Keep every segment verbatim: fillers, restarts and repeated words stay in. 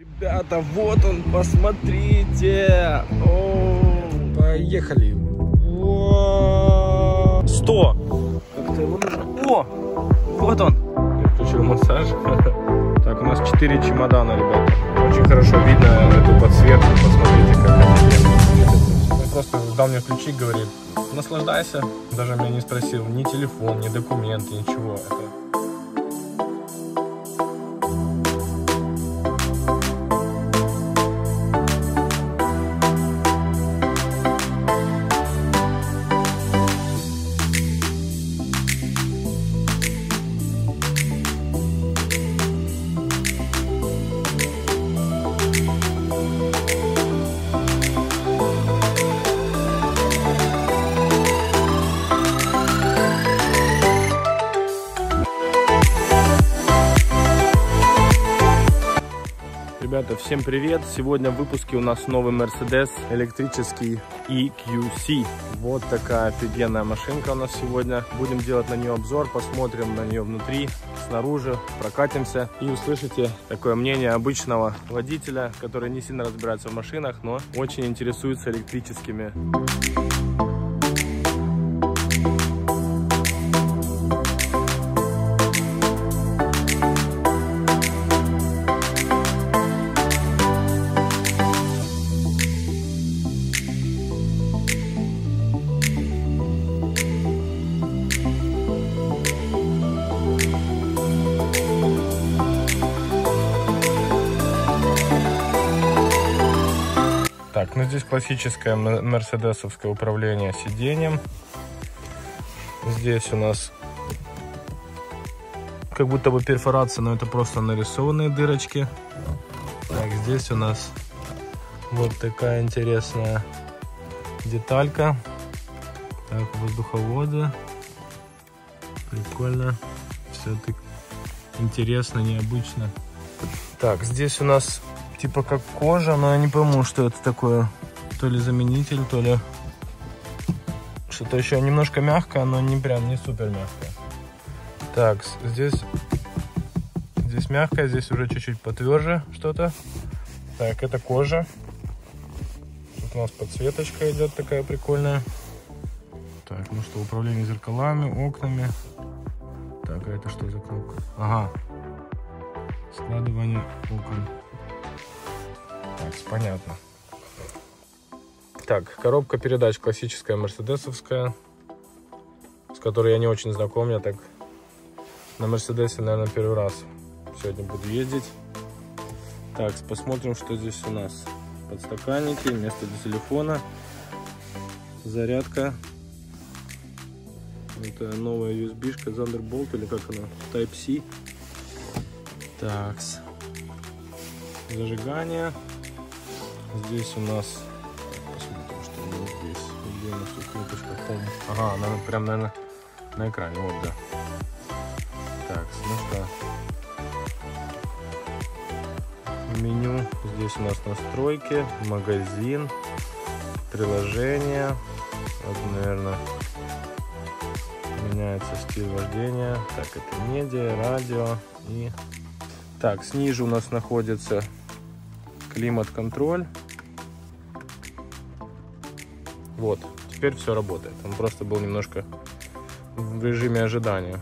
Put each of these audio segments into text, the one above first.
Ребята, вот он, посмотрите. О-о-о. Поехали. О-о-о. сто. Как-то его нужно. О, вот он. Я включил массаж. Так, у нас четыре чемодана, ребята. Очень хорошо видно эту подсветку. Посмотрите, как они. Просто дал мне ключи, говорит, наслаждайся. Даже меня не спросил ни телефон, ни документы, ничего. Это... Ребята, всем привет! Сегодня в выпуске у нас новый Mercedes электрический и кью си. Вот такая офигенная машинка у нас сегодня. Будем делать на нее обзор, посмотрим на нее внутри, снаружи, прокатимся и услышите такое мнение обычного водителя, который не сильно разбирается в машинах, но очень интересуется электрическими. Так, ну здесь классическое мерседесовское управление сиденьем. Здесь у нас как будто бы перфорация, но это просто нарисованные дырочки. Так, здесь у нас вот такая интересная деталька. Так, воздуховоды. Прикольно. Все так интересно, необычно. Так, здесь у нас... типа как кожа, но я не пойму, что это такое. То ли заменитель, то ли что-то еще. Немножко мягкое, но не прям не супер мягкое. Так, здесь здесь мягкое, здесь уже чуть-чуть потверже что-то. Так, это кожа. Тут у нас подсветочка идет такая прикольная. Так, ну что, управление зеркалами, окнами. Так, а это что за кнопка? Ага. Складывание окон. Понятно. Так, коробка передач классическая, мерседесовская, с которой я не очень знаком. Я так на мерседесе, наверное, первый раз сегодня буду ездить. Так, посмотрим, что здесь у нас. Подстаканники, место для телефона, зарядка. Это новая ю эс би-шка, Thunderbolt или как она? Type-C. Так, зажигание. Здесь у нас, посмотрим, что у нас здесь, где у нас тут кнопочка, помню. Ага, она прям, наверное, на экране, вот, да. Так, ну что, меню, здесь у нас настройки, магазин, приложение, вот, наверное, меняется стиль вождения, так, это медиа, радио и... Так, снизу у нас находится... климат-контроль. Вот, теперь все работает. Он просто был немножко в режиме ожидания.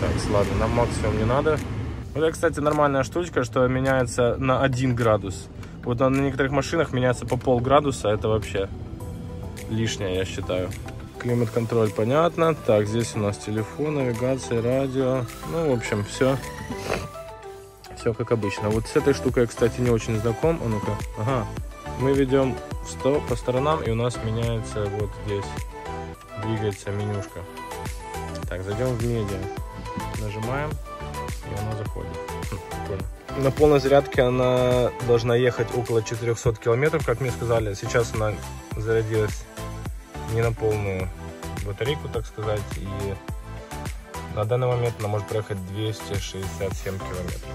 Так, ладно, нам максимум не надо. Вот это, кстати, нормальная штучка, что меняется на один градус. Вот на некоторых машинах меняется по полградуса, это вообще лишнее, я считаю. Климат-контроль, понятно. Так, здесь у нас телефон, навигация, радио. Ну, в общем, все. Все как обычно. Вот с этой штукой я, кстати, не очень знаком. А ну-ка. Ага. Мы ведем в сто по сторонам, и у нас меняется вот здесь. Двигается менюшка. Так, зайдем в медиа. Нажимаем, и она заходит. Прикольно. На полной зарядке она должна ехать около четырёхсот километров, как мне сказали. Сейчас она зарядилась не на полную батарейку, так сказать, и на данный момент она может проехать двести шестьдесят семь километров.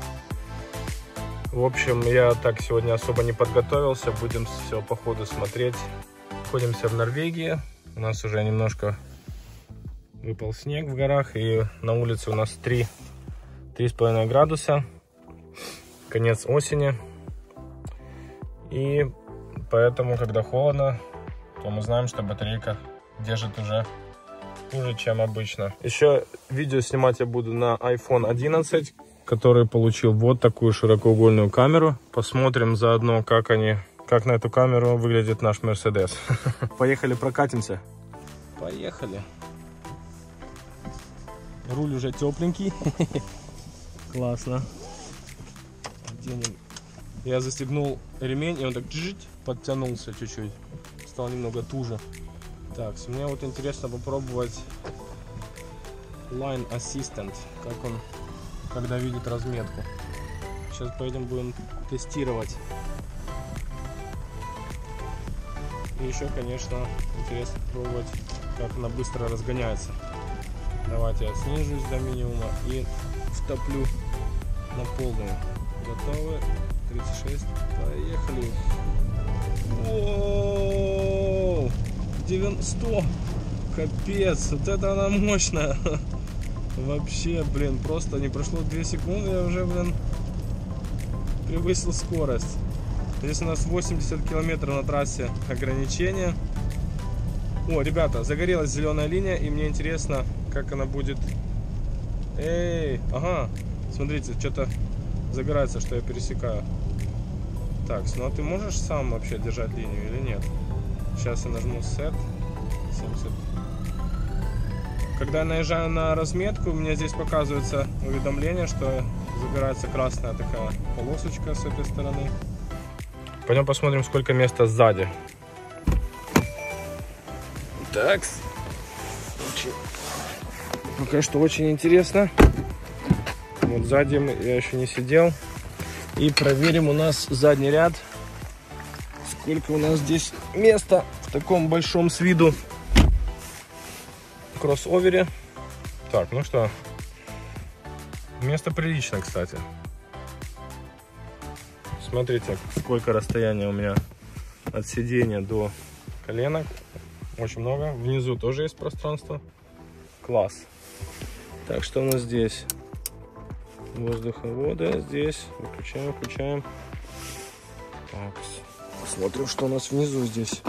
В общем, я так сегодня особо не подготовился, будем все по ходу смотреть. Находимся в Норвегии, у нас уже немножко выпал снег в горах, и на улице у нас три, три с половиной градуса, конец осени. И поэтому, когда холодно, то мы знаем, что батарейка держит уже хуже, чем обычно. Еще видео снимать я буду на айфон одиннадцать, который получил вот такую широкоугольную камеру. Посмотрим заодно, как они, как на эту камеру выглядит наш Mercedes. Поехали, прокатимся. Поехали. Руль уже тепленький. Классно. Денем. Я застегнул ремень, и он так подтянулся чуть-чуть. Стал немного туже. Так, мне вот интересно попробовать Line Assistant, как он, когда видит разметку. Сейчас поедем, будем тестировать. И еще, конечно, интересно пробовать, как она быстро разгоняется. Давайте я снижусь до минимума и втоплю на полную. Готовы? тридцать шесть. Поехали. Воу! девяносто. Капец, вот это она мощная. Вообще, блин, просто не прошло две секунды, я уже, блин, превысил скорость. Здесь у нас восемьдесят километров на трассе ограничения. О, ребята, загорелась зеленая линия, и мне интересно, как она будет. Эй, ага, смотрите, что-то загорается, что я пересекаю. Так, ну а ты можешь сам вообще держать линию или нет? Сейчас я нажму Set. семьдесят. Когда я наезжаю на разметку, у меня здесь показывается уведомление, что загорается красная такая полосочка с этой стороны. Пойдем посмотрим, сколько места сзади. Так. Очень... Пока что очень интересно. Вот сзади я еще не сидел. И проверим у нас задний ряд. Сколько у нас здесь места в таком большом с виду кроссовере. Так, ну что. Место прилично, кстати. Смотрите, сколько расстояния у меня от сидения до коленок. Очень много. Внизу тоже есть пространство. Класс. Так, что у нас здесь? Воздуховода здесь. Выключаем, включаем. Так, посмотрим, что у нас внизу здесь.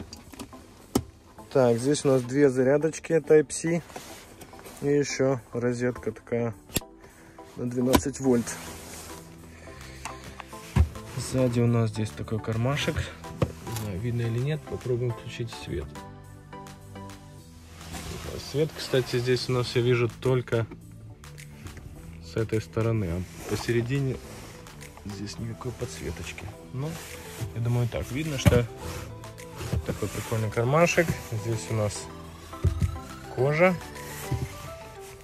Так, здесь у нас две зарядочки тайп си. И еще розетка такая на двенадцать вольт. Сзади у нас здесь такой кармашек. Не знаю, видно или нет. Попробуем включить свет. Свет, кстати, здесь у нас я вижу только с этой стороны, а посередине здесь никакой подсветочки. Ну, я думаю, так видно, что такой прикольный кармашек. Здесь у нас кожа,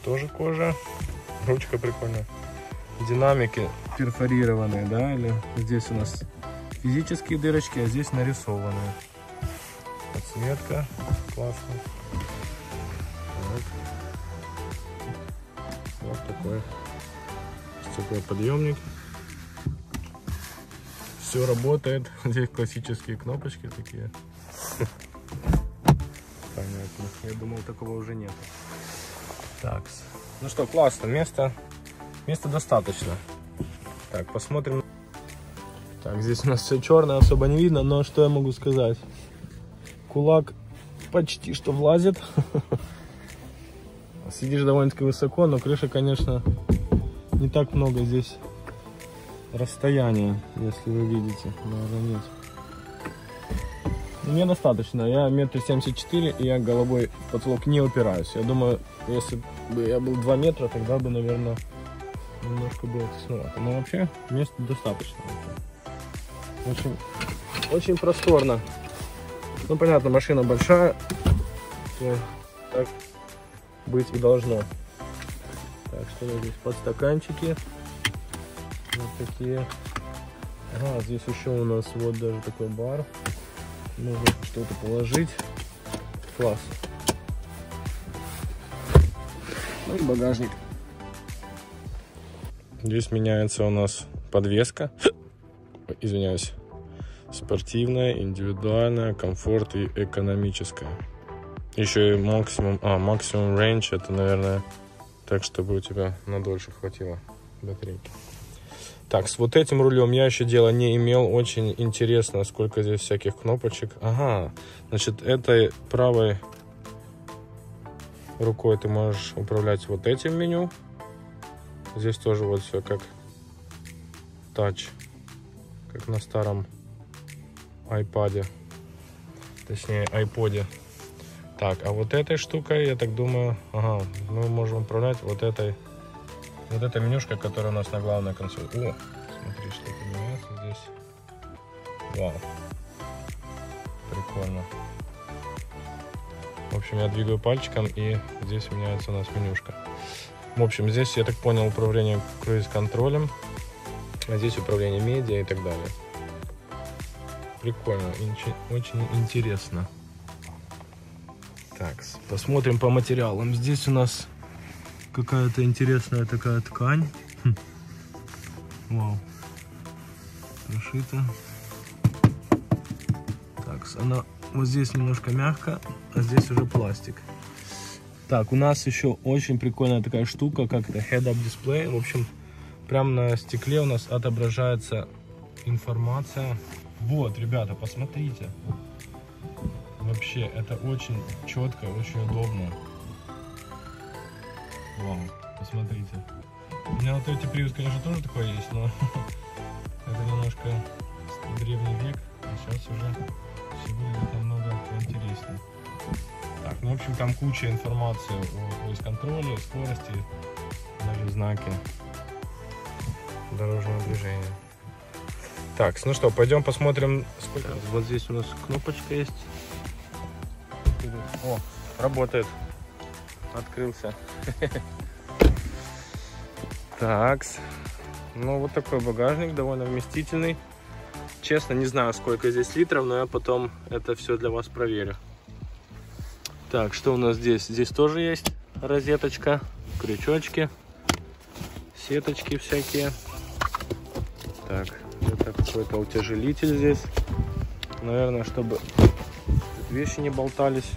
тоже кожа, ручка прикольная. Динамики перфорированные, да, или здесь у нас физические дырочки, а здесь нарисованные. Подсветка, классно. Вот, вот такой. Стеклоподъемник. Все работает. Здесь классические кнопочки такие. Понятно. Я думал, такого уже нет. Так. Ну что, классно. Места, места достаточно. Так, посмотрим. Так, здесь у нас все черное, особо не видно, но что я могу сказать? Кулак почти что влазит. Сидишь довольно-таки высоко, но крыша, конечно, не так много здесь расстояния, если вы видите. Наверное, нет. Мне достаточно. Я метр семьдесят четыре, и я головой в потолок не упираюсь. Я думаю, если бы я был два метра, тогда бы, наверное, немножко было тесновато. Но вообще места достаточно. Очень, очень просторно. Ну, понятно, машина большая. Так быть и должно. Так, что здесь? Подстаканчики. Вот такие. Ага, здесь еще у нас вот даже такой бар. Можно что-то положить. Класс. Ну и багажник. Здесь меняется у нас подвеска. Извиняюсь. Спортивная, индивидуальная, комфорт и экономическая. Еще и максимум, а, максимум range, это, наверное, так, чтобы у тебя надольше хватило батарейки. Так, с вот этим рулем я еще дела не имел. Очень интересно, сколько здесь всяких кнопочек. Ага, значит, этой правой рукой ты можешь управлять вот этим меню. Здесь тоже вот все как тач, как на старом iPad, точнее iPod. Так, а вот этой штукой, я так думаю, ага, мы можем управлять вот этой, вот этой менюшкой, которая у нас на главной консоли. О, смотри, что-то меняется здесь. Вау, прикольно. В общем, я двигаю пальчиком, и здесь меняется у нас менюшка. В общем, здесь, я так понял, управление круиз-контролем, а здесь управление медиа и так далее. Прикольно, очень интересно. Так, посмотрим по материалам. Здесь у нас какая-то интересная такая ткань. Хм. Вау. Прошита. Так, она вот здесь немножко мягко, а здесь уже пластик. Так, у нас еще очень прикольная такая штука, как это Head-Up Display. В общем, прямо на стекле у нас отображается информация. Вот, ребята, посмотрите. Вообще, это очень четко, очень удобно. Вау, посмотрите. У меня вот эти Prius, конечно, тоже такое есть, но это немножко древний век, а сейчас уже все будет намного интереснее. Так, ну, в общем, там куча информации о круиз-контроле, скорости, даже знаки дорожного движения. Так, ну что, пойдем посмотрим, сколько... Так, вот здесь у нас кнопочка есть. О, работает. Открылся. Такс. Ну, вот такой багажник, довольно вместительный. Честно, не знаю, сколько здесь литров, но я потом это все для вас проверю. Так, что у нас здесь? Здесь тоже есть розеточка, крючочки, сеточки всякие. Так, это какой-то утяжелитель здесь. Наверное, чтобы... вещи не болтались.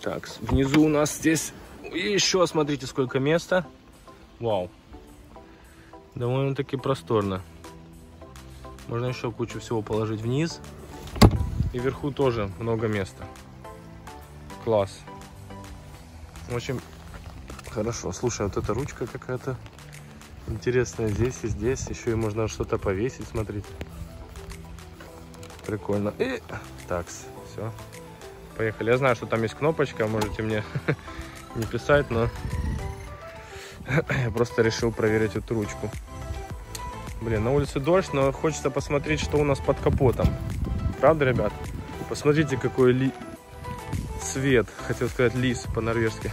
Так, внизу у нас здесь еще, смотрите, сколько места. Вау. Довольно-таки просторно. Можно еще кучу всего положить вниз. И вверху тоже много места. Класс. Очень хорошо. Слушай, вот эта ручка какая-то интересная здесь и здесь. Еще и можно что-то повесить, смотрите. Прикольно. И такс, все, поехали. Я знаю, что там есть кнопочка, можете мне не писать, но я просто решил проверить эту ручку. Блин, на улице дождь, но хочется посмотреть, что у нас под капотом. Правда, ребят? Посмотрите, какой ли... свет, хотел сказать лис по-норвежски.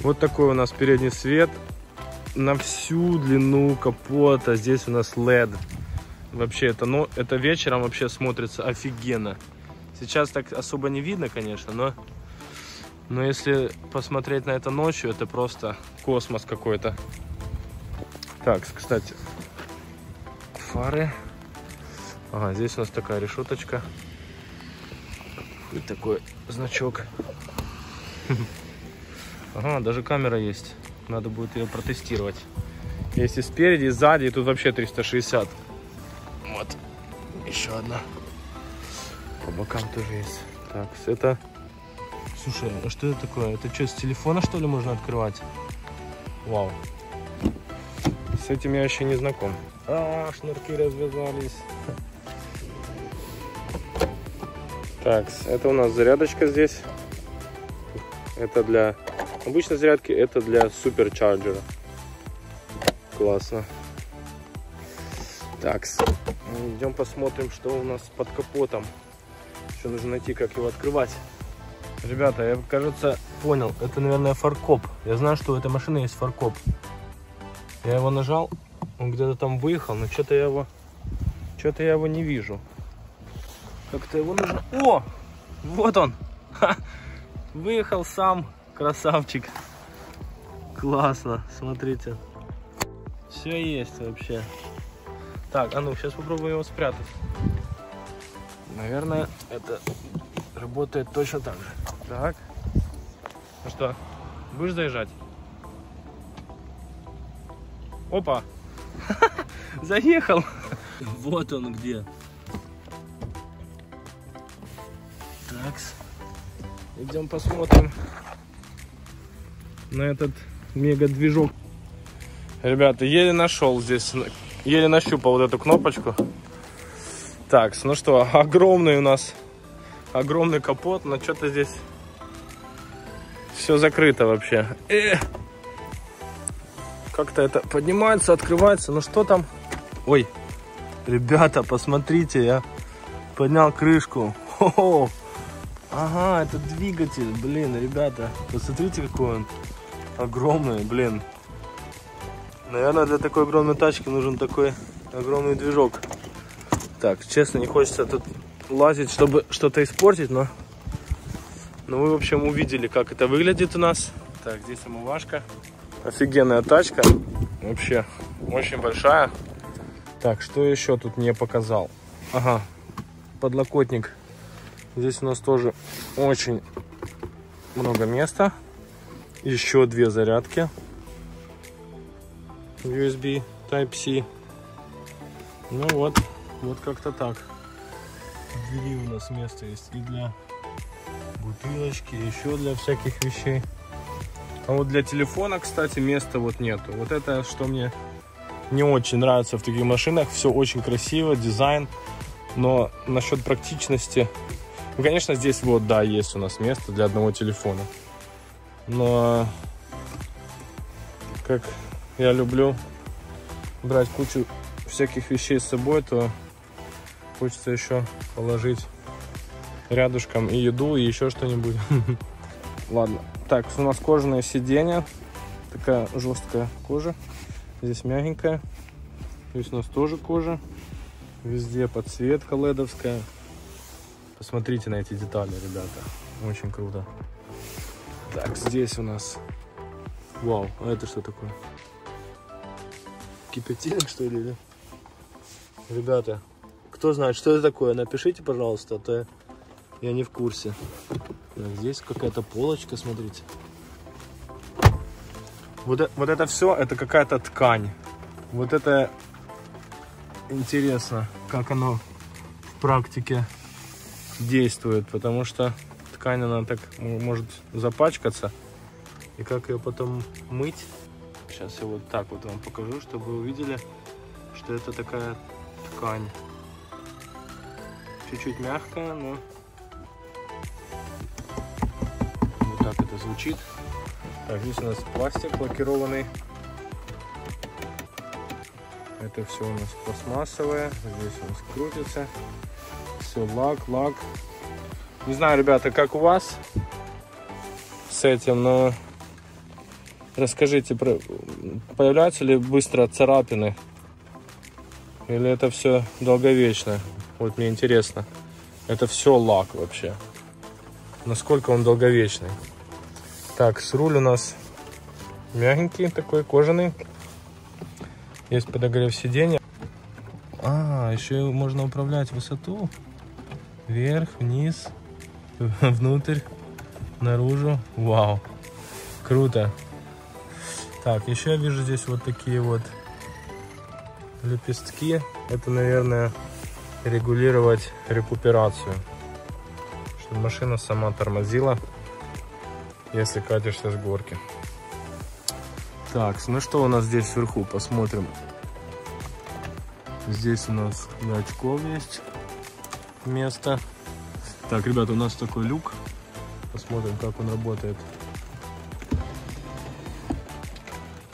Вот такой у нас передний свет на всю длину капота. Здесь у нас лед. Вообще, это, ну, это вечером вообще смотрится офигенно. Сейчас так особо не видно, конечно, но, но если посмотреть на это ночью, это просто космос какой-то. Так, кстати, фары. Ага, здесь у нас такая решеточка. И такой значок. Ага, даже камера есть. Надо будет ее протестировать. Есть и спереди, и сзади, и тут вообще триста шестьдесят. Вот, еще одна. По бокам тоже есть. Так, это... Слушай, а что это такое? Это что, с телефона, что ли, можно открывать? Вау. С этим я еще не знаком. А, шнурки развязались. Так, это у нас зарядочка здесь. Это для обычной зарядки, это для суперчарджера. Классно. Так, идем посмотрим, что у нас под капотом. Еще нужно найти, как его открывать. Ребята, я, кажется, понял. Это, наверное, фаркоп. Я знаю, что у этой машины есть фаркоп. Я его нажал, он где-то там выехал, но что-то я его... Что-то я его не вижу. Как-то его нужно... О! Вот он! Ха! Выехал сам, красавчик. Классно, смотрите. Все есть вообще. Так, а ну, сейчас попробую его спрятать. Наверное, это работает точно так же. Так. Ну что, будешь заезжать? Опа! Заехал! Вот он где. Такс. Идем посмотрим на этот мега-движок. Ребята, еле нашел здесь, еле нащупал вот эту кнопочку. Такс, ну что, огромный у нас, огромный капот, но что-то здесь все закрыто вообще. Эх. Как-то это поднимается, открывается, ну что там? Ой, ребята, посмотрите, я поднял крышку. Хо-хо. Ага, это двигатель, блин, ребята, посмотрите, какой он огромный, блин. Наверное, для такой огромной тачки нужен такой огромный движок. Так, честно, не хочется тут лазить, чтобы что-то испортить, но... Ну, вы, в общем, увидели, как это выглядит у нас. Так, здесь омывашка. Офигенная тачка. Вообще, очень большая. Так, что еще тут мне показал? Ага, подлокотник. Здесь у нас тоже очень много места. Еще две зарядки. ю эс би, тайп си. Ну вот, вот как-то так. Двери у нас место есть и для бутылочки, и еще для всяких вещей. А вот для телефона, кстати, места вот нету. Вот это, что мне не очень нравится в таких машинах. Все очень красиво, дизайн. Но насчет практичности... Ну, конечно, здесь вот, да, есть у нас место для одного телефона. Но... Как... Я люблю брать кучу всяких вещей с собой, то хочется еще положить рядышком и еду, и еще что-нибудь. Ладно. Так, у нас кожаное сиденье. Такая жесткая кожа. Здесь мягенькая. Здесь у нас тоже кожа. Везде подсветка ледовская. Посмотрите на эти детали, ребята. Очень круто. Так, здесь у нас... Вау, а это что такое? Кипятильник, что ли? Ребята, кто знает, что это такое, напишите, пожалуйста, а то я не в курсе. Так, здесь какая-то полочка, смотрите. Вот, вот это все, это какая-то ткань. Вот это интересно, как оно в практике действует, потому что ткань, она так может запачкаться. И как ее потом мыть? Сейчас я вот так вот вам покажу, чтобы вы увидели, что это такая ткань. Чуть-чуть мягкая, но... Вот так это звучит. Так, здесь у нас пластик лакированный. Это все у нас пластмассовое. Здесь у нас крутится. Все, лак, лак. Не знаю, ребята, как у вас с этим, но... Расскажите, появляются ли быстро царапины? Или это все долговечно? Вот мне интересно. Это все лак вообще. Насколько он долговечный? Так, с руль у нас мягенький такой, кожаный. Есть подогрев сиденья. А, еще можно управлять высоту. Вверх, вниз, внутрь, наружу. Вау, круто. Так, еще я вижу здесь вот такие вот лепестки. Это, наверное, регулировать рекуперацию, чтобы машина сама тормозила, если катишься с горки. Так, ну что у нас здесь сверху, посмотрим. Здесь у нас для очков есть место. Так, ребята, у нас такой люк. Посмотрим, как он работает.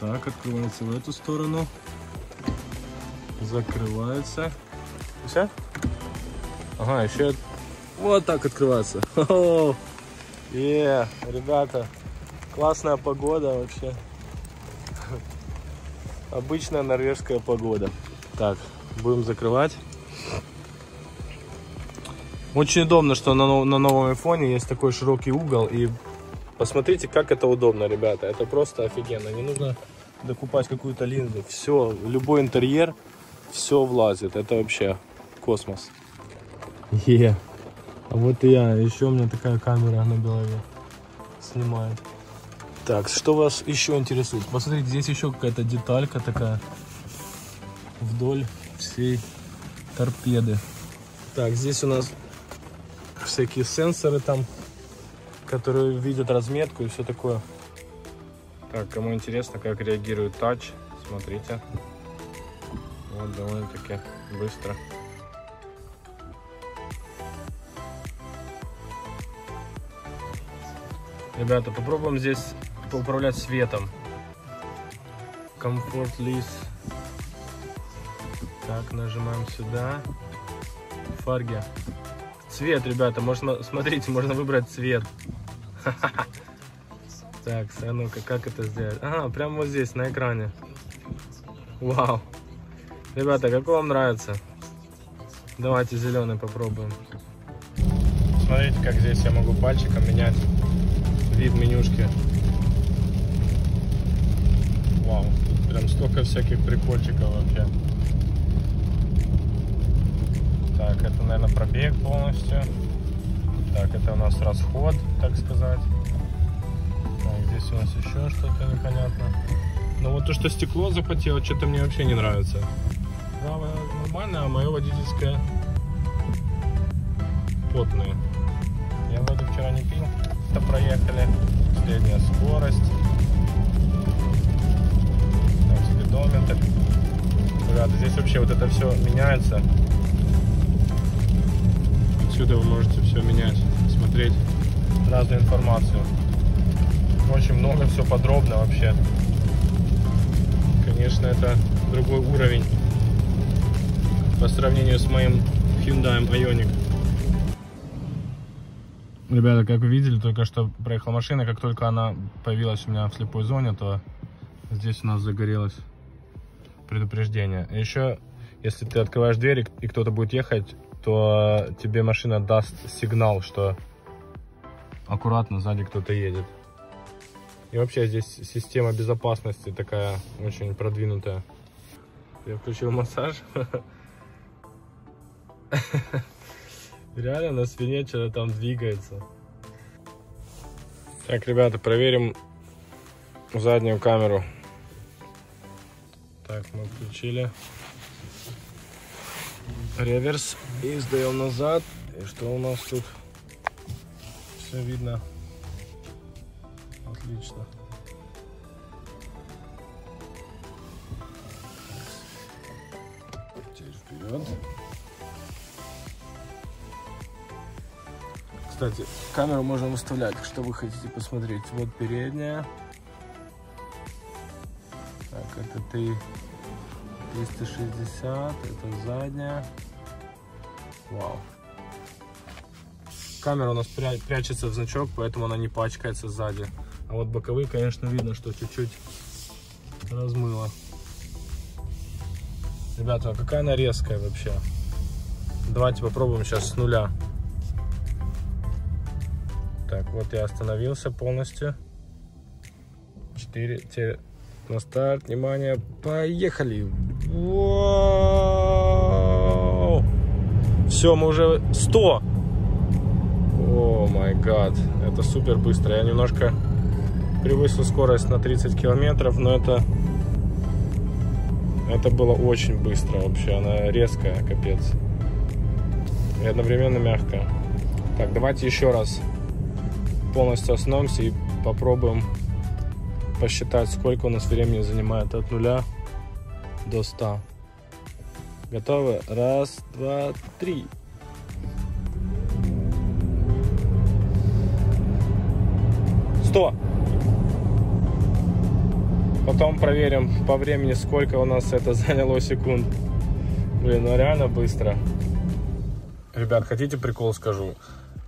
Так, открывается в эту сторону, закрывается. Все? Ага, еще вот так открывается. О-о-о. Е, ребята, классная погода вообще. Обычная норвежская погода. Так, будем закрывать. Очень удобно, что на, на новом айфоне есть такой широкий угол. И посмотрите, как это удобно, ребята. Это просто офигенно. Не нужно докупать какую-то линзу. Все, любой интерьер, все влазит. Это вообще космос. Е, А вот и я, еще у меня такая камера на голове снимает. Так, что вас еще интересует? Посмотрите, здесь еще какая-то деталька такая вдоль всей торпеды. Так, здесь у нас всякие сенсоры там, которые видят разметку и все такое. Так, кому интересно, как реагирует тач, смотрите. Вот, довольно-таки быстро. Ребята, попробуем здесь поуправлять светом. Comfort List. Так, нажимаем сюда. Фарги. Цвет, ребята, можно, смотрите, можно выбрать цвет. Так, а ну-ка, как это сделать? Ага, прямо вот здесь, на экране. Вау. Ребята, как вам нравится? Давайте зеленый попробуем. Смотрите, как здесь я могу пальчиком менять вид менюшки. Вау, тут прям столько всяких прикольчиков вообще. Так, это, наверное, пробег полностью. Так, это у нас расход, так сказать. Так, здесь у нас еще что-то непонятно. Ну вот то, что стекло запотело, что-то мне вообще не нравится. Правое нормальное, а мое водительское потное. Я воду вчера не пил. Это проехали. Средняя скорость. Так, спидометр. Ребята, здесь вообще вот это все меняется. Отсюда вы можете все менять, смотреть разную информацию. Очень много, все подробно вообще. Конечно, это другой уровень по сравнению с моим Hyundai Ioniq. Ребята, как вы видели, только что проехала машина. Как только она появилась у меня в слепой зоне, то здесь у нас загорелось предупреждение. Еще, если ты открываешь дверь и кто-то будет ехать, то тебе машина даст сигнал, что аккуратно сзади кто-то едет. И вообще здесь система безопасности такая очень продвинутая. Я включил массаж. Реально на спине что-то там двигается. Так, ребята, проверим заднюю камеру. Так, мы включили реверс и сдаем назад. И что у нас тут? Все видно. Отлично. Теперь вперед. Кстати, камеру можно выставлять, что вы хотите посмотреть. Вот передняя. Так, это триста шестьдесят, это задняя. Вау. Камера у нас пря прячется в значок, поэтому она не пачкается сзади. А вот боковые, конечно, видно, что чуть-чуть размыло. Ребята, а какая она резкая вообще. Давайте попробуем сейчас с нуля. Так, вот я остановился полностью. четыре на старт, внимание, поехали. Воу! Все, мы уже сто. О май гад, это супер быстро. Я немножко превысил скорость на тридцать километров, но это это было очень быстро вообще. Она резкая, капец. И одновременно мягкая. Так, давайте еще раз полностью остановимся и попробуем посчитать, сколько у нас времени занимает от нуля до ста. Готовы? Раз, два, три. сто. Потом проверим по времени, сколько у нас это заняло секунд. Блин, ну реально быстро. Ребят, хотите прикол скажу?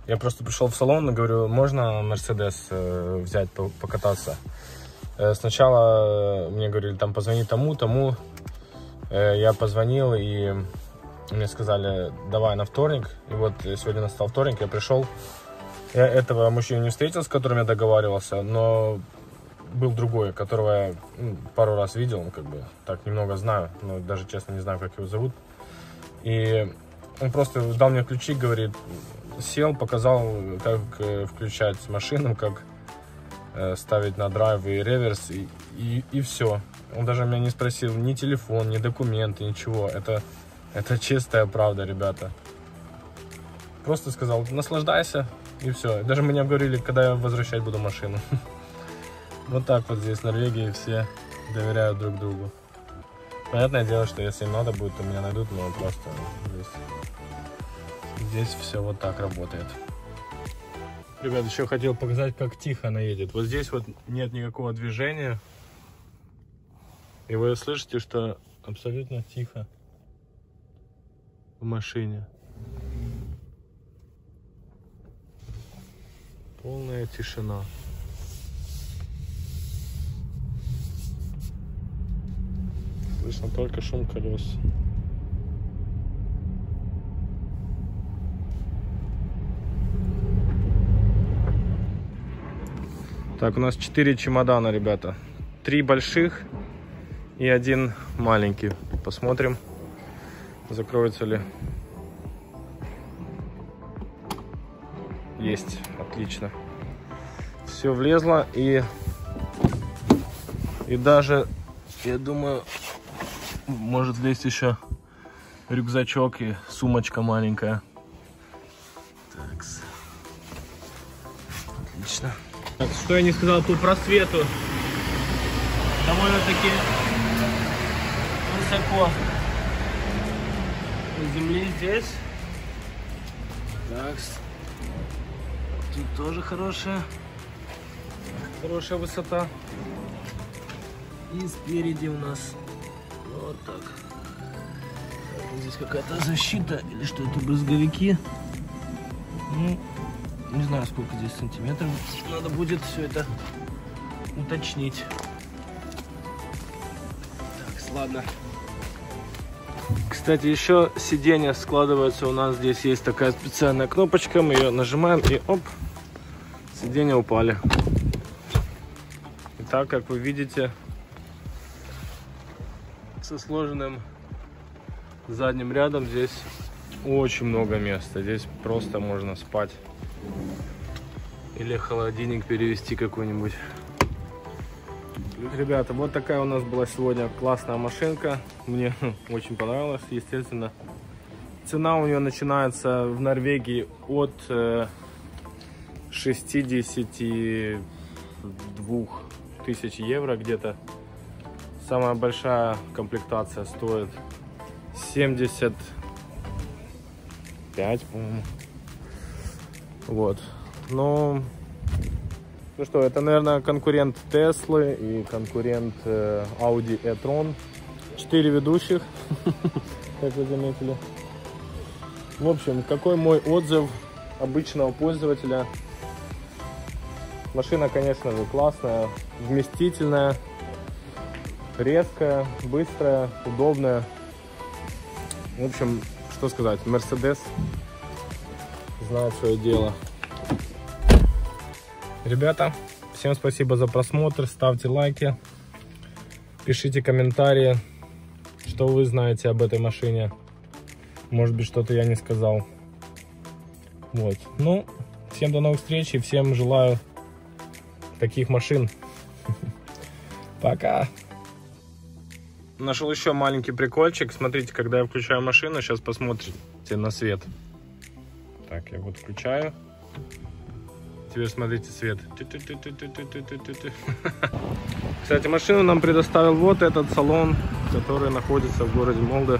Я просто пришел в салон и говорю, можно Mercedes взять, покататься? Сначала мне говорили, там позвони тому, тому. Я позвонил, и мне сказали, давай на вторник. И вот сегодня настал вторник, я пришел. Я этого мужчину не встретил, с которым я договаривался, но был другой, которого я пару раз видел, он как бы так немного знаю, но даже честно не знаю, как его зовут. И он просто дал мне ключи, говорит, сел, показал, как включать машину, как ставить на драйв и реверс, и, и, и все. Он даже меня не спросил ни телефон, ни документы, ничего. Это, это чистая правда, ребята. Просто сказал, наслаждайся, и все. Даже мы не обговорили, когда я возвращать буду машину. Вот так вот здесь в Норвегии все доверяют друг другу. Понятное дело, что если им надо будет, то меня найдут, но просто здесь, здесь все вот так работает. Ребят, еще хотел показать, как тихо она едет. Вот здесь вот нет никакого движения. И вы слышите, что абсолютно тихо в машине. Полная тишина. Слышно только шум колес. Так, у нас четыре чемодана, ребята. Три больших и один маленький. Посмотрим, закроется ли. Есть, отлично. Все влезло, и и даже, я думаю, может влезть еще рюкзачок и сумочка маленькая. Так, отлично. Так, что я не сказал по просвету, довольно-таки высоко от земли здесь. Так, тут тоже хорошая, хорошая высота. И спереди у нас вот так. Так, здесь какая-то защита или что это, брызговики. Ну, не знаю, сколько здесь сантиметров. Надо будет все это уточнить. Так, ладно. Кстати, еще сиденья складываются. У нас здесь есть такая специальная кнопочка. Мы ее нажимаем и оп, сиденья упали. Итак, как вы видите, со сложенным задним рядом здесь очень много места. Здесь просто можно спать. Или холодильник перевести какой-нибудь. Ребята, вот такая у нас была сегодня классная машинка. Мне очень понравилась, естественно. Цена у нее начинается в Норвегии от шестидесяти двух тысяч евро где-то. Самая большая комплектация стоит семьдесят пять, по-моему. Вот. Ну, ну что, это, наверное, конкурент Tesla и конкурент э, Audi e-tron. Четыре ведущих, как вы заметили. В общем, какой мой отзыв обычного пользователя? Машина, конечно же, классная, вместительная, резкая, быстрая, удобная. В общем, что сказать, Mercedes знает свое дело. Ребята, всем спасибо за просмотр, ставьте лайки, пишите комментарии, что вы знаете об этой машине. Может быть, что-то я не сказал. Вот. Ну, всем до новых встреч и всем желаю таких машин. Пока! Нашел еще маленький прикольчик. Смотрите, когда я включаю машину, сейчас посмотрите на свет. Так, я вот включаю. Теперь смотрите свет. Кстати, машину нам предоставил вот этот салон, который находится в городе Молде.